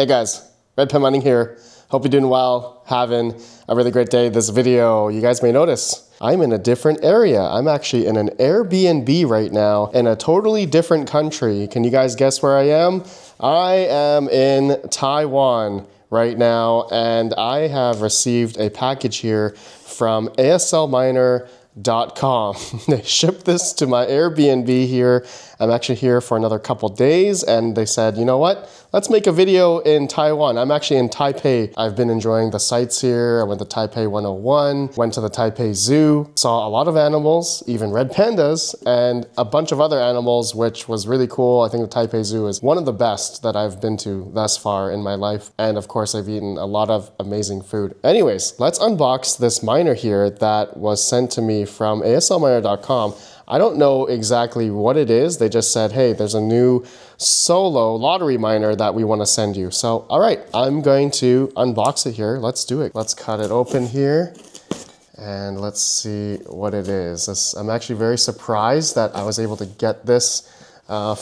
Hey guys, Red Panda Mining here. Hope you're doing well, having a really great day. This video, you guys may notice, I'm in a different area. I'm actually in an Airbnb right now in a totally different country. Can you guys guess where I am? I am in Taiwan right now, and I have received a package here from aslminer.com. They shipped this to my Airbnb here. I'm actually here for another couple days, and they said, you know what? Let's make a video in Taiwan. I'm actually in Taipei. I've been enjoying the sights here. I went to Taipei 101, went to the Taipei Zoo, saw a lot of animals, even red pandas, and a bunch of other animals, which was really cool. I think the Taipei Zoo is one of the best that I've been to thus far in my life. And of course, I've eaten a lot of amazing food. Anyways, let's unbox this miner here that was sent to me from aslminer.com. I don't know exactly what it is. They just said, hey, there's a new solo lottery miner that we want to send you. So, all right, I'm going to unbox it here. Let's do it. Let's cut it open here and let's see what it is. I'm actually very surprised that I was able to get this I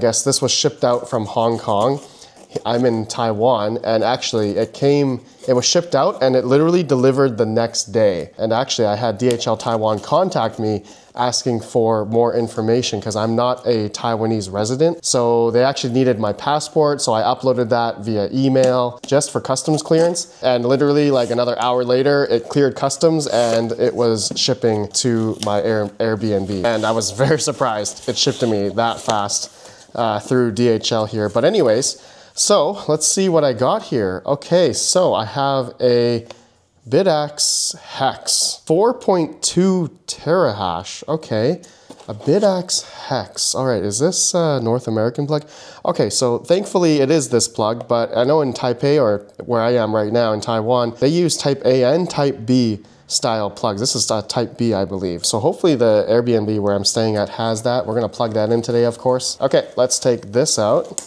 guess this was shipped out from Hong Kong. I'm in Taiwan, and actually it was shipped out and it literally delivered the next day. And actually I had DHL Taiwan contact me asking for more information because I'm not a Taiwanese resident. So they actually needed my passport. So I uploaded that via email just for customs clearance. And literally like another hour later, it cleared customs and it was shipping to my Airbnb. And I was very surprised it shipped to me that fast through DHL here. But anyways, so let's see what I got here. Okay, so I have a Bitaxe hex, 4.2 terahash. Okay, a Bitaxe hex. All right, is this a North American plug? Okay, so thankfully it is this plug, but I know in Taipei, or where I am right now in Taiwan, they use type A and type B style plugs. This is type B, I believe. So hopefully the Airbnb where I'm staying at has that. We're gonna plug that in today, of course. Okay, let's take this out.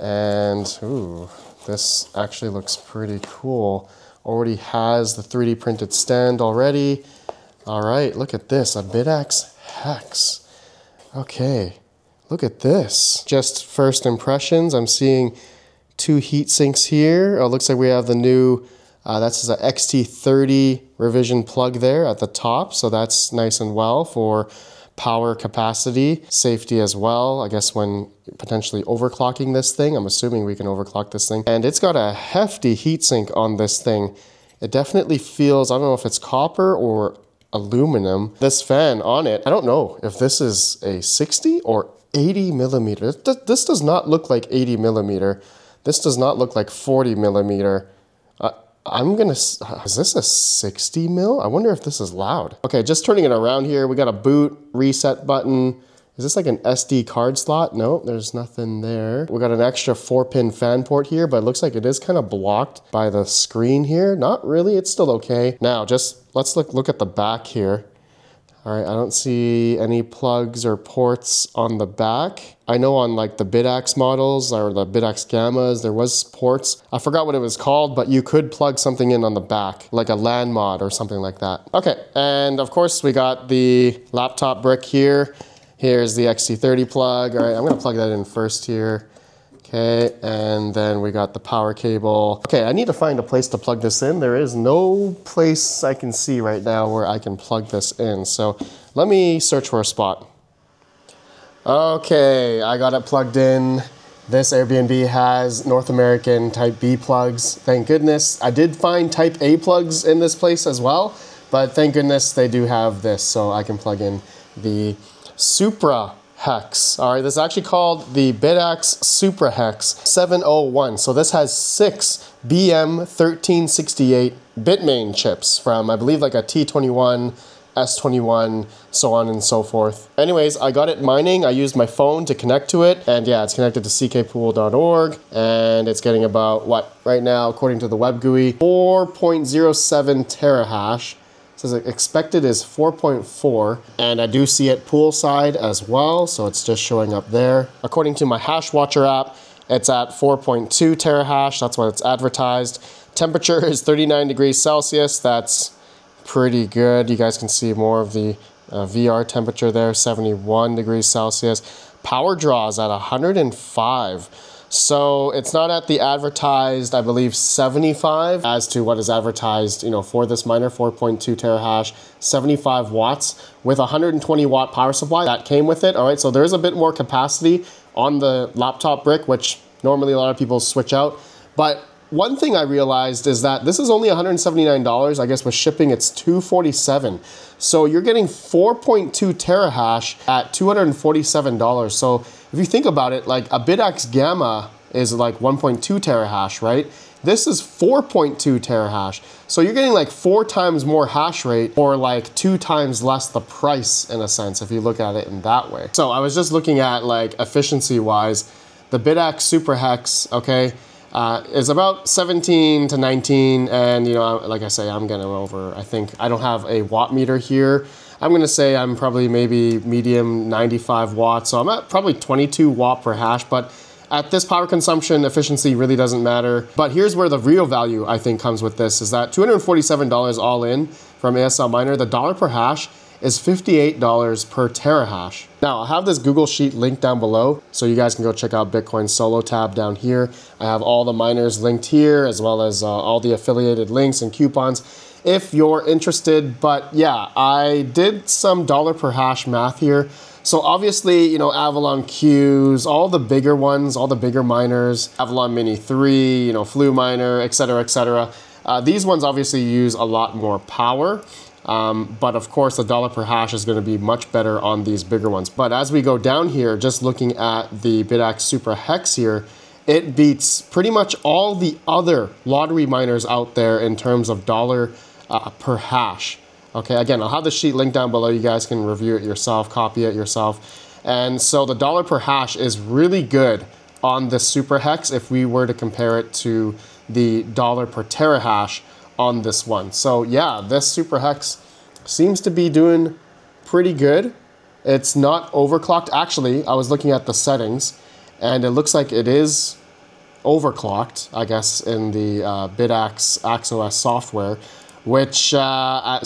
And ooh, this actually looks pretty cool. Already has the 3D printed stand already. All right, look at this, a Bitaxe hex. Okay, look at this. Just first impressions, I'm seeing two heat sinks here. Oh, it looks like we have the new, that's the XT30 revision plug there at the top. So that's nice and well for power capacity, safety as well, I guess when potentially overclocking this thing. I'm assuming we can overclock this thing. And it's got a hefty heatsink on this thing. It definitely feels, I don't know if it's copper or aluminum. This fan on it, I don't know if this is a 60 or 80 millimeter. This does not look like 80 millimeter. This does not look like 40 millimeter. Is this a 60 mil? I wonder if this is loud. Okay, just turning it around here. We got a boot, reset button. Is this like an SD card slot? No, there's nothing there. We got an extra 4-pin fan port here, but it looks like it is kind of blocked by the screen here. Not really, it's still okay. Now, just let's look at the back here. All right, I don't see any plugs or ports on the back. I know on like the Bitaxe models or the Bitaxe Gammas, there was ports. I forgot what it was called, but you could plug something in on the back, like a LAN mod or something like that. Okay, and of course we got the laptop brick here. Here's the XT30 plug. All right, I'm gonna plug that in first here. Okay, and then we got the power cable. Okay, I need to find a place to plug this in. There is no place I can see right now where I can plug this in. So let me search for a spot. Okay, I got it plugged in. This Airbnb has North American type B plugs. Thank goodness. I did find type A plugs in this place as well, but thank goodness they do have this. So I can plug in the SupraHex. All right, this is actually called the Bitaxe Suprahex 701. So this has 6 BM1368 Bitmain chips from, I believe, like a T21, S21, so on and so forth. Anyways, I got it mining. I used my phone to connect to it. And yeah, it's connected to ckpool.org. And it's getting about what right now, according to the web GUI, 4.07 terahash. Says expected is 4.4, and I do see it poolside as well, so it's just showing up there. According to my Hash Watcher app, it's at 4.2 terahash. That's what it's advertised. Temperature is 39 degrees Celsius. That's pretty good. You guys can see more of the VR temperature there, 71 degrees Celsius. Power draw is at 105. So it's not at the advertised, I believe, 75 as to what is advertised, you know, for this miner, 4.2 terahash, 75 watts with 120 watt power supply that came with it. All right, so there is a bit more capacity on the laptop brick, which normally a lot of people switch out. But one thing I realized is that this is only $179. I guess with shipping, it's $247. So you're getting 4.2 terahash at $247. So if you think about it, like a Bitaxe Gamma is like 1.2 terahash, right? This is 4.2 terahash. So you're getting like 4 times more hash rate or like 2 times less the price in a sense, if you look at it in that way. So I was just looking at like efficiency wise, the Bitaxe Suprahex, okay, is about 17 to 19. And you know, like I say, I'm gonna over, I think I don't have a watt meter here. I'm gonna say I'm probably maybe medium 95 watts. So I'm at probably 22 watt per hash, but at this power consumption, efficiency really doesn't matter. But here's where the real value I think comes with this, is that $247 all in from ASL Miner, the dollar per hash is $58 per terahash. Now I'll have this Google Sheet linked down below so you guys can go check out Bitcoin Solo tab down here. I have all the miners linked here as well as all the affiliated links and coupons if you're interested. But yeah, I did some dollar per hash math here. So obviously, you know, Avalon Qs, all the bigger ones, all the bigger miners, Avalon Mini 3, you know, Flu Miner, et cetera, et cetera. These ones obviously use a lot more power. But of course the dollar per hash is going to be much better on these bigger ones. But as we go down here, just looking at the Bitaxe Suprahex here, it beats pretty much all the other lottery miners out there in terms of dollar per hash. Okay, again, I'll have the sheet linked down below. You guys can review it yourself, copy it yourself. And so the dollar per hash is really good on the Suprahex if we were to compare it to the dollar per terahash on this one. So yeah, this Suprahex seems to be doing pretty good. It's not overclocked. Actually, I was looking at the settings and it looks like it is overclocked, I guess, in the Bitaxe AxeOS software, which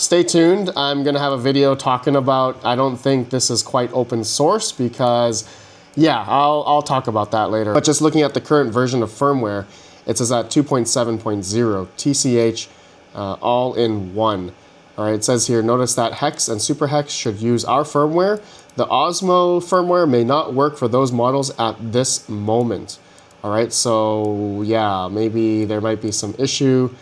stay tuned. I'm gonna have a video talking about, I don't think this is quite open source because yeah, I'll talk about that later. But just looking at the current version of firmware, it says at 2.7.0 TCH all in one. All right, it says here, notice that Hex and Suprahex should use our firmware. The Osmo firmware may not work for those models at this moment. All right, so yeah, maybe there might be some issue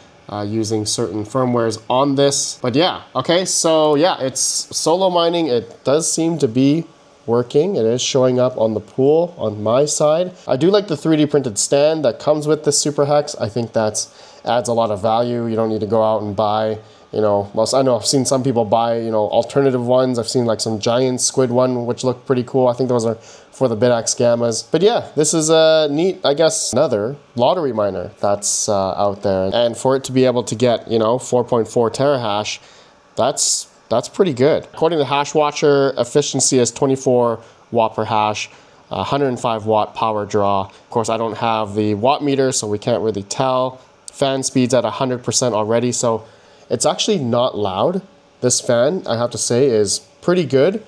using certain firmwares on this, but yeah, okay. So yeah, it's solo mining. It does seem to be working. It is showing up on the pool on my side. I do like the 3D printed stand that comes with this Suprahex. I think that adds a lot of value. You don't need to go out and buy, you know, well, I know I've seen some people buy, you know, alternative ones. I've seen like some giant squid one, which looked pretty cool. I think those are for the Bitaxe Gammas. But yeah, this is a neat, I guess, another lottery miner that's out there. And for it to be able to get, you know, 4.4 terahash, that's pretty good. According to HashWatcher, efficiency is 24 watt per hash, 105 watt power draw. Of course, I don't have the watt meter, so we can't really tell. Fan speed's at 100% already, so it's actually not loud. This fan, I have to say, is pretty good.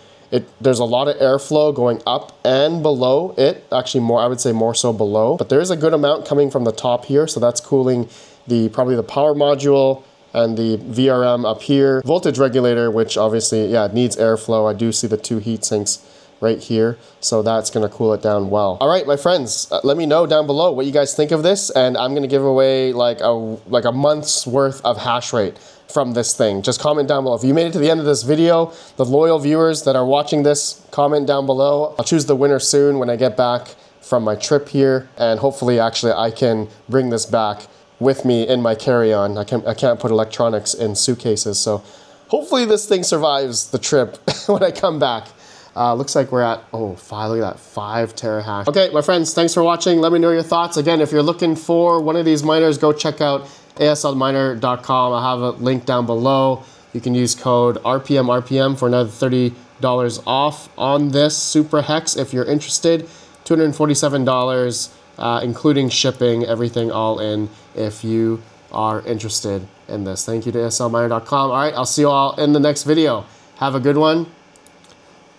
There's a lot of airflow going up and below it. Actually, more, I would say more so below. But there is a good amount coming from the top here, so that's cooling the probably the power module and the VRM up here. Voltage regulator, which obviously, yeah, it needs airflow. I do see the 2 heat sinks right here. So that's gonna cool it down well. All right, my friends, let me know down below what you guys think of this. And I'm gonna give away like a month's worth of hash rate from this thing. Just comment down below. If you made it to the end of this video, the loyal viewers that are watching this, comment down below. I'll choose the winner soon when I get back from my trip here. And hopefully actually I can bring this back with me in my carry-on. I can't put electronics in suitcases, so hopefully this thing survives the trip when I come back. Looks like we're at, oh, look at that, 5 terahash. Okay, my friends, thanks for watching. Let me know your thoughts. Again, if you're looking for one of these miners, go check out aslminer.com. I'll have a link down below. You can use code RPM for another $30 off on this Suprahex if you're interested. $247. Including shipping, everything all in if you are interested in this. Thank you to aslminer.com. All right, I'll see you all in the next video. Have a good one.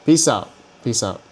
Peace out. Peace out.